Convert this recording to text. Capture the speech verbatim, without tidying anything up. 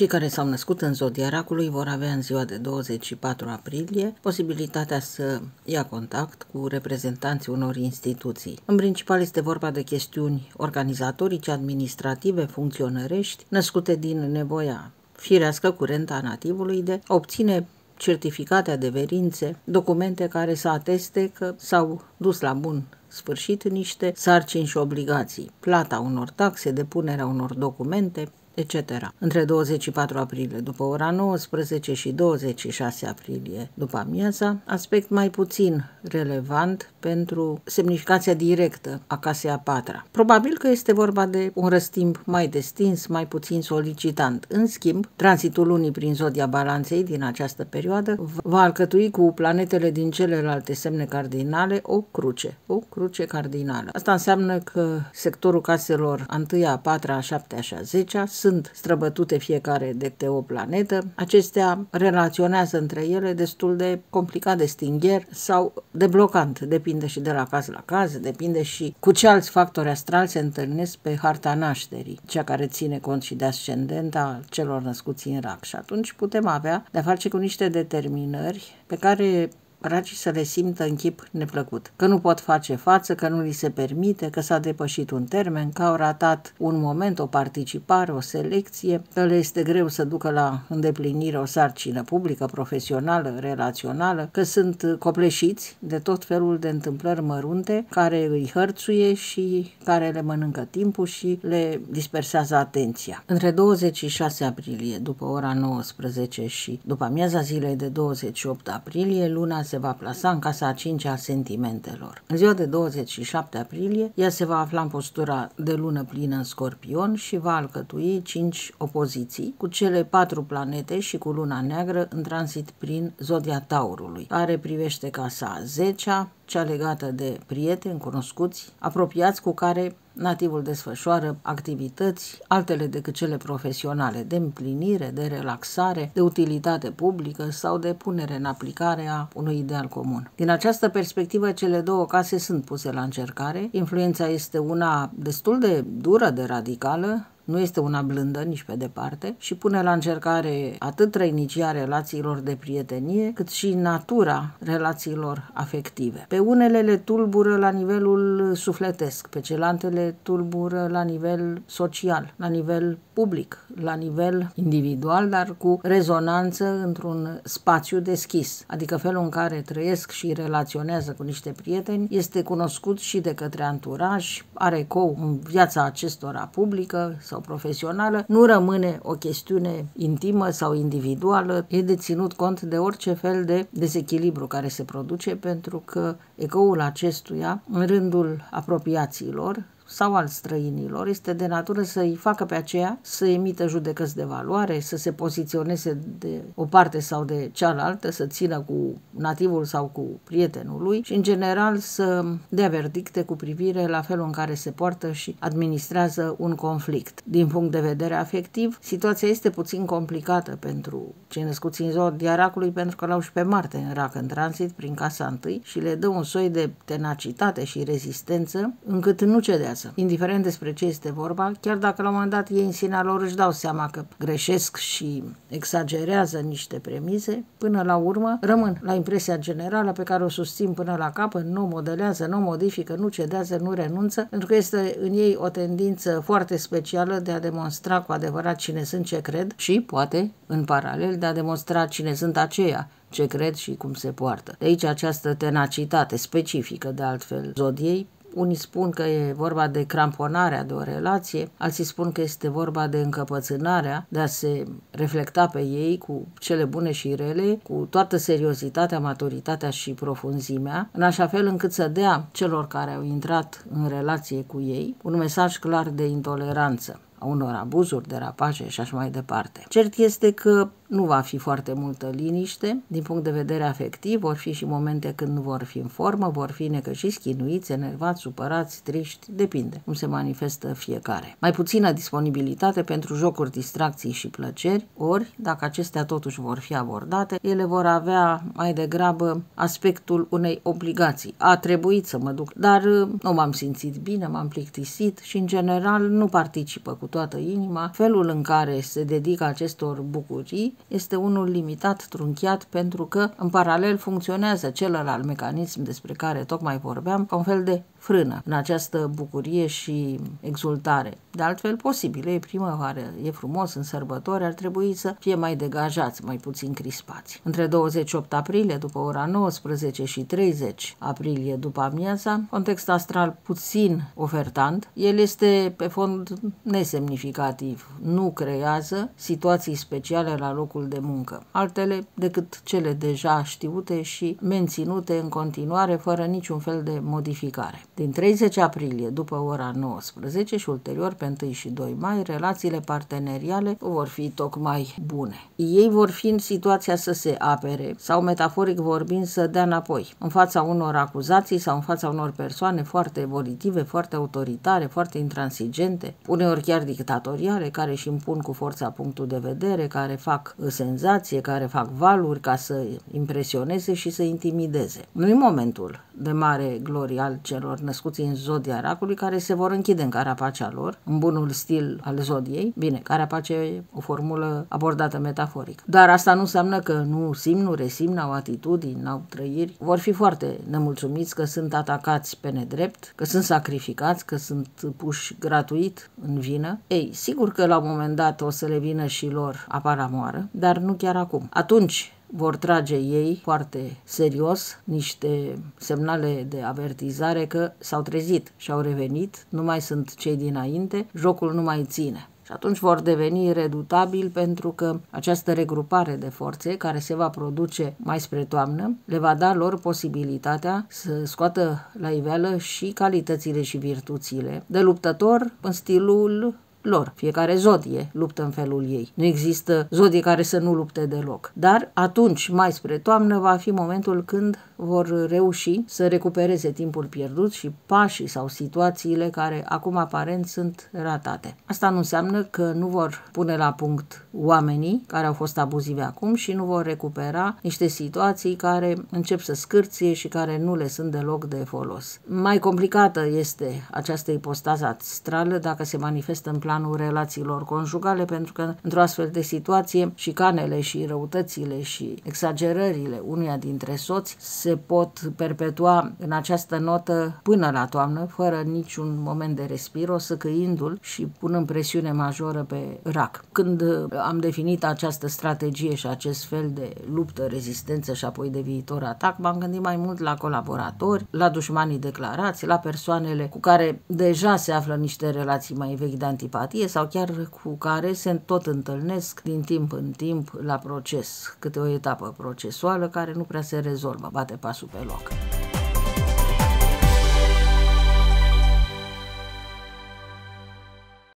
Cei care s-au născut în zodia Racului vor avea în ziua de douăzeci și patru aprilie posibilitatea să ia contact cu reprezentanții unor instituții. În principal este vorba de chestiuni organizatorice, administrative, funcționărești, născute din nevoia firească curentă a nativului de a obține certificate, adeverințe, documente care să ateste că s-au dus la bun sfârșit niște sarcini și obligații, plata unor taxe, depunerea unor documente, et cetera. Între douăzeci și patru aprilie după ora nouăsprezece și douăzeci și șase aprilie după amiaza, aspect mai puțin relevant pentru semnificația directă a casei a patra. Probabil că este vorba de un răstimp mai destins, mai puțin solicitant. În schimb, tranzitul lunii prin zodia Balanței din această perioadă va alcătui cu planetele din celelalte semne cardinale o cruce, o cruce cardinală. Asta înseamnă că sectorul caselor a întâia, a patra, a șaptea și a zecea sunt străbătute fiecare de câte o planetă. Acestea relaționează între ele destul de complicat, de stingher sau de blocant, depinde și de la caz la caz, depinde și cu ce alți factori astrali se întâlnesc pe harta nașterii, cea care ține cont și de ascendenta celor născuți în Rac. Și atunci putem avea de-a face cu niște determinări pe care racii să le simtă în chip neplăcut, că nu pot face față, că nu li se permite, că s-a depășit un termen, că au ratat un moment, o participare, o selecție, că le este greu să ducă la îndeplinire o sarcină publică, profesională, relațională, că sunt copleșiți de tot felul de întâmplări mărunte care îi hărțuie și care le mănâncă timpul și le dispersează atenția. Între douăzeci și șase aprilie, după ora nouăsprezece și după amiaza zilei de douăzeci și opt aprilie, luna se va plasa în casa a cincea a sentimentelor. În ziua de douăzeci și șapte aprilie, ea se va afla în postura de lună plină în Scorpion și va alcătui cinci opoziții cu cele patru planete și cu luna neagră în tranzit prin zodia Taurului, care privește casa a zecea, cea legată de prieteni, cunoscuți, apropiați cu care nativul desfășoară activități altele decât cele profesionale, de împlinire, de relaxare, de utilitate publică sau de punere în aplicare a unui ideal comun. Din această perspectivă, cele două case sunt puse la încercare. Influența este una destul de dură, de radicală, nu este una blândă nici pe departe și pune la încercare atât trăinicia relațiilor de prietenie, cât și natura relațiilor afective. Pe unele le tulbură la nivelul sufletesc, pe celelalte le tulbură la nivel social, la nivel public, la nivel individual, dar cu rezonanță într-un spațiu deschis, adică felul în care trăiesc și relaționează cu niște prieteni este cunoscut și de către anturaj, are ecou în viața acestora publică sau profesională, nu rămâne o chestiune intimă sau individuală, e de ținut cont de orice fel de dezechilibru care se produce, pentru că ecoul acestuia, în rândul apropiaților sau al străinilor, este de natură să-i facă pe aceea să emită judecăți de valoare, să se poziționeze de o parte sau de cealaltă, să țină cu nativul sau cu prietenul lui și, în general, să dea verdicte cu privire la felul în care se poartă și administrează un conflict. Din punct de vedere afectiv, situația este puțin complicată pentru cei născuți în zodia Racului, pentru că l-au și pe Marte în Rac, în tranzit prin casa întâi și le dă un soi de tenacitate și rezistență încât nu cedează. Indiferent despre ce este vorba, chiar dacă la un moment dat ei în sinea lor își dau seama că greșesc și exagerează niște premize, până la urmă rămân la impresia generală pe care o susțin până la capăt, nu modelează, nu modifică, nu cedează, nu renunță, pentru că este în ei o tendință foarte specială de a demonstra cu adevărat cine sunt, ce cred și, poate, în paralel, de a demonstra cine sunt aceia, ce cred și cum se poartă. De aici această tenacitate specifică, de altfel, zodiei. Unii spun că e vorba de cramponarea de o relație, alții spun că este vorba de încăpățânarea, de a se reflecta pe ei cu cele bune și rele, cu toată seriozitatea, maturitatea și profunzimea, în așa fel încât să dea celor care au intrat în relație cu ei un mesaj clar de intoleranță, a unor abuzuri, derapaje și așa mai departe. Cert este că nu va fi foarte multă liniște, din punct de vedere afectiv, vor fi și momente când nu vor fi în formă, vor fi necăjiți, chinuiți, enervați, supărați, triști, depinde cum se manifestă fiecare. Mai puțină disponibilitate pentru jocuri, distracții și plăceri, ori, dacă acestea totuși vor fi abordate, ele vor avea mai degrabă aspectul unei obligații. A trebuit să mă duc, dar nu m-am simțit bine, m-am plictisit și, în general, nu participă cu toată inima. Felul în care se dedică acestor bucurii este unul limitat, trunchiat, pentru că în paralel funcționează celălalt mecanism despre care tocmai vorbeam, ca un fel de frână în această bucurie și exultare. De altfel, posibil, e primăvară, e frumos, în sărbători, ar trebui să fie mai degajați, mai puțin crispați. Între douăzeci și opt aprilie, după ora nouăsprezece și treizeci aprilie, după amiaza, context astral puțin ofertant, el este pe fond nesemnificativ, nu creează situații speciale la locul de muncă, altele decât cele deja știute și menținute în continuare fără niciun fel de modificare. Din treizeci aprilie, după ora nouăsprezece și ulterior pe unu și doi mai, relațiile parteneriale vor fi tocmai bune. Ei vor fi în situația să se apere sau, metaforic vorbind, să dea înapoi în fața unor acuzații sau în fața unor persoane foarte volitive, foarte autoritare, foarte intransigente, uneori chiar dictatoriale, care își impun cu forța punctul de vedere, care fac senzație, care fac valuri ca să impresioneze și să intimideze. Nu e momentul de mare glorie al celor născuți în zodia Racului, care se vor închide în carapacea lor, în bunul stil al zodiei. Bine, carapacea e o formulă abordată metaforic. Dar asta nu înseamnă că nu simt, nu resimt, n-au atitudini, n-au trăiri. Vor fi foarte nemulțumiți că sunt atacați pe nedrept, că sunt sacrificați, că sunt puși gratuit în vină. Ei, sigur că la un moment dat o să le vină și lor aparamoară, dar nu chiar acum. Atunci vor trage ei foarte serios niște semnale de avertizare că s-au trezit și au revenit, nu mai sunt cei dinainte, jocul nu mai ține. Și atunci vor deveni redutabili, pentru că această regrupare de forțe care se va produce mai spre toamnă le va da lor posibilitatea să scoată la iveală și calitățile și virtuțile de luptător în stilul lor. Fiecare zodie luptă în felul ei. Nu există zodie care să nu lupte deloc. Dar atunci, mai spre toamnă, va fi momentul când vor reuși să recupereze timpul pierdut și pașii sau situațiile care acum aparent sunt ratate. Asta nu înseamnă că nu vor pune la punct oamenii care au fost abuzivi acum și nu vor recupera niște situații care încep să scârție și care nu le sunt deloc de folos. Mai complicată este această ipostază astrală dacă se manifestă în planul relațiilor conjugale, pentru că într-o astfel de situație șicanele și răutățile și exagerările unuia dintre soți se pot perpetua în această notă până la toamnă, fără niciun moment de respiro, săcăindu-l și punând presiune majoră pe Rac. Când am definit această strategie și acest fel de luptă, rezistență și apoi de viitor atac, m-am gândit mai mult la colaboratori, la dușmanii declarați, la persoanele cu care deja se află niște relații mai vechi de antipatie sau chiar cu care se tot întâlnesc din timp în timp la proces, câte o etapă procesuală care nu prea se rezolvă, bate pasul pe loc.